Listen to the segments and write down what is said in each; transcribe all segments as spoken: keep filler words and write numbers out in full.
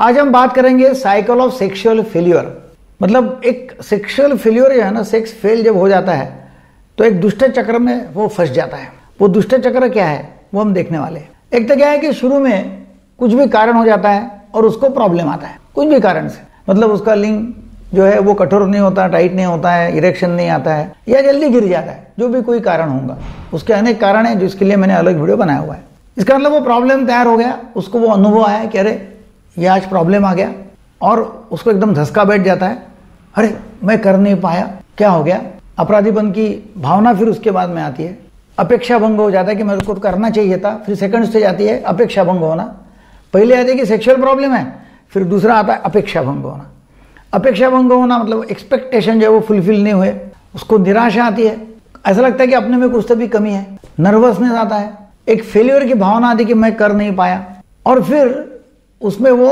आज हम बात करेंगे साइकिल ऑफ सेक्सुअल फेल्योर। मतलब एक सेक्सुअल फेल्योर जो है ना, सेक्स फेल जब हो जाता है तो एक दुष्ट चक्र में वो फंस जाता है। वो दुष्ट चक्र क्या है वो हम देखने वाले हैं। एक तो क्या है कि शुरू में कुछ भी कारण हो जाता है और उसको प्रॉब्लम आता है, कुछ भी कारण से। मतलब उसका लिंग जो है वो कठोर नहीं होता, टाइट नहीं होता है, इरेक्शन नहीं आता है या जल्दी गिर जाता है, जो भी कोई कारण होगा। उसके अनेक कारण है जिसके लिए मैंने अलग वीडियो बनाया हुआ है। इसका मतलब वो प्रॉब्लम तैयार हो गया, उसको वो अनुभव आया कि अरे ये आज प्रॉब्लम आ गया, और उसको एकदम धसका बैठ जाता है, अरे मैं कर नहीं पाया, क्या हो गया। अपराधीपन की भावना फिर उसके बाद में आती है। अपेक्षा भंग हो जाता है कि मेरे को करना चाहिए था। फिर सेकंड स्टेज आती है अपेक्षा भंग होना। पहले आती है कि सेक्सुअल प्रॉब्लम है, फिर दूसरा आता है अपेक्षा भंग होना। अपेक्षा भंग होना मतलब एक्सपेक्टेशन जो है वो फुलफिल नहीं हुए, उसको निराशा आती है, ऐसा लगता है कि अपने में कुछ तो भी कमी है, नर्वसनेस आता है, एक फेलियर की भावना आती है कि मैं कर नहीं पाया, और फिर उसमें वो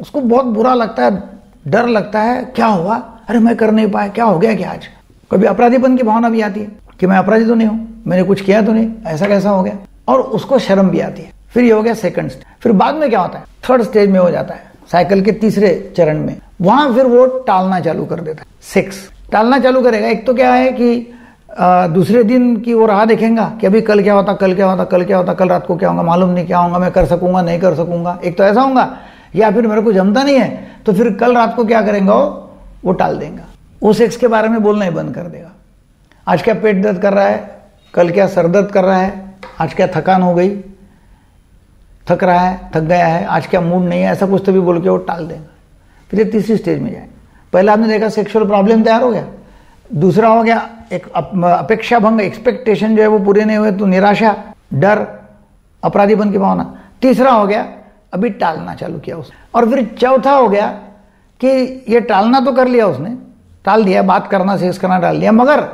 उसको बहुत बुरा लगता है, डर लगता है, क्या हुआ, अरे मैं कर नहीं पाया, क्या हो गया क्या आज। कभी अपराधीपन की भावना भी आती है कि मैं अपराधी तो नहीं हूँ, मैंने कुछ किया तो नहीं, ऐसा कैसा हो गया, और उसको शर्म भी आती है। फिर ये हो गया सेकंड स्टेज। फिर बाद में क्या होता है, थर्ड स्टेज में हो जाता है साइकिल के तीसरे चरण में। वहां फिर वो टालना चालू कर देता है, सेक्स टालना चालू करेगा। एक तो क्या है कि आ, दूसरे दिन की वो राह देखेगा कि अभी कल क्या होता, कल क्या होता, कल क्या होता, कल रात को क्या होगा, मालूम नहीं क्या होगा, मैं कर सकूंगा नहीं कर सकूंगा, एक तो ऐसा होगा, या फिर मेरे को जमता नहीं है तो फिर कल रात को क्या करेंगे, वो वो टाल देगा। वो सेक्स के बारे में बोलना ही बंद कर देगा। आज क्या पेट दर्द कर रहा है, कल क्या सर दर्द कर रहा है, आज क्या थकान हो गई, थक रहा है, थक गया है, आज क्या मूड नहीं है, ऐसा कुछ तो भी बोल के वो टाल देगा। फिर ये तीसरी स्टेज में जाए। पहला आपने देखा सेक्सुअल प्रॉब्लम तैयार हो गया, दूसरा हो गया एक अपेक्षा भंग, एक्सपेक्टेशन जो है वो पूरे नहीं हुए तो निराशा, डर, अपराधीपन की भावना, तीसरा हो गया अभी टालना चालू किया उसने, और फिर चौथा हो गया कि ये टालना तो कर लिया उसने, टाल दिया, बात करना सेक्स करना टाल दिया, मगर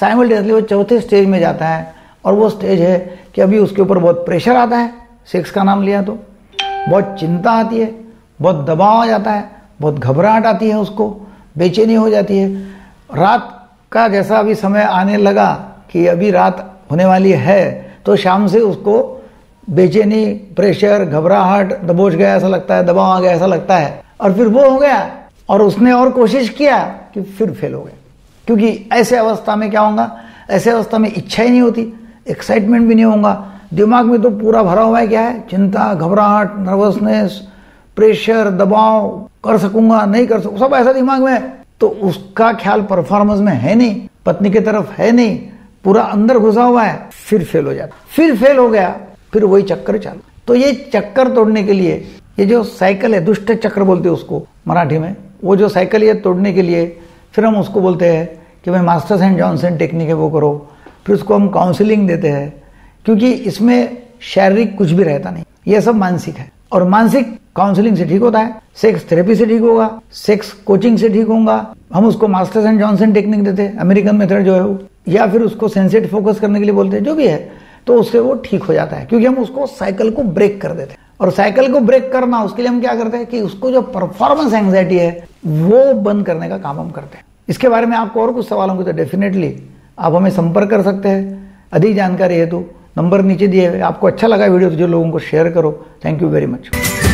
साइमल्टेनियसली वो चौथे स्टेज में जाता है, और वो स्टेज है कि अभी उसके ऊपर बहुत प्रेशर आता है, सेक्स का नाम लिया तो बहुत चिंता आती है, बहुत दबाव आ जाता है, बहुत घबराहट आती है, उसको बेचैनी हो जाती है। रात का जैसा अभी समय आने लगा कि अभी रात होने वाली है, तो शाम से उसको बेचैनी, प्रेशर, घबराहट, दबोच गया ऐसा लगता है, दबाव आ गया ऐसा लगता है, और फिर वो हो गया, और उसने और कोशिश किया कि फिर फेल हो गया। क्योंकि ऐसे अवस्था में क्या होगा, ऐसे अवस्था में इच्छा ही नहीं होती, एक्साइटमेंट भी नहीं होगा, दिमाग में तो पूरा भरा हुआ है क्या है, चिंता, घबराहट, नर्वसनेस, प्रेशर, दबाव, कर सकूंगा नहीं कर सकूंगा, सब ऐसा दिमाग में। तो उसका ख्याल परफॉर्मेंस में है नहीं, पत्नी की तरफ है नहीं, पूरा अंदर घुसा हुआ है, फिर फेल हो जाता, फिर फेल हो गया, फिर वही चक्कर चालू। तो ये चक्कर तोड़ने के लिए ये जो साइकिल है, दुष्ट चक्र बोलते हैं उसको मराठी में, वो जो साइकिल ये तोड़ने के लिए फिर हम उसको बोलते हैं कि भाई मास्टर्स एंड जॉनसन टेक्निक है वो करो। फिर उसको हम काउंसलिंग देते हैं, क्योंकि इसमें शारीरिक कुछ भी रहता नहीं, ये सब मानसिक है, और मानसिक काउंसलिंग से ठीक होता है, सेक्स थेरेपी से ठीक होगा, सेक्स कोचिंग से ठीक होगा। हम उसको मास्टर्स एंड जॉनसन टेक्निक देते हैं, अमेरिकन मेथड जो है वो, या फिर उसको सेंसिटिव फोकस करने के लिए बोलते हैं, जो भी है, तो उससे वो ठीक हो जाता है, क्योंकि हम उसको साइकिल को ब्रेक कर देते हैं। और साइकिल को ब्रेक करना, उसके लिए हम क्या करते हैं कि उसको जो परफॉर्मेंस एंग्जाइटी है वो बंद करने का काम हम करते हैं। इसके बारे में आपको और कुछ सवाल होंगे तो डेफिनेटली आप हमें संपर्क कर सकते हैं अधिक जानकारी है तो। नंबर नीचे दिए हुए। आपको अच्छा लगा वीडियो तो जो लोगों को शेयर करो। Thank you very much.